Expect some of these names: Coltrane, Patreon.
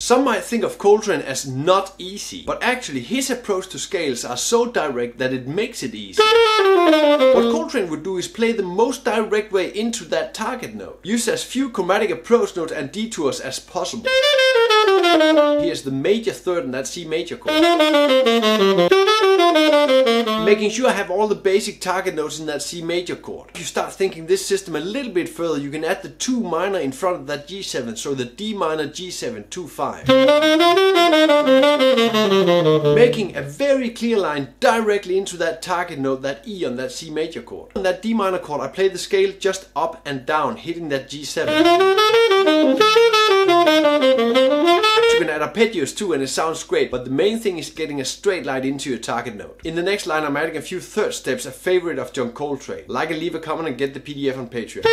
Some might think of Coltrane as not easy, but actually his approach to scales are so direct that it makes it easy. What Coltrane would do is play the most direct way into that target note, use as few chromatic approach notes and detours as possible. Here's the major third and that C major chord. Making sure I have all the basic target notes in that C major chord. If you start thinking this system a little bit further, you can add the 2 minor in front of that G7, so the D minor G7 2-5. Making a very clear line directly into that target note, that E on that C major chord. On that D minor chord I play the scale just up and down, hitting that G7. You can add arpeggios too and it sounds great, but the main thing is getting a straight line into your target note. In the next line I'm adding a few third steps, a favorite of John Coltrane. Like and leave a comment and get the PDF on Patreon.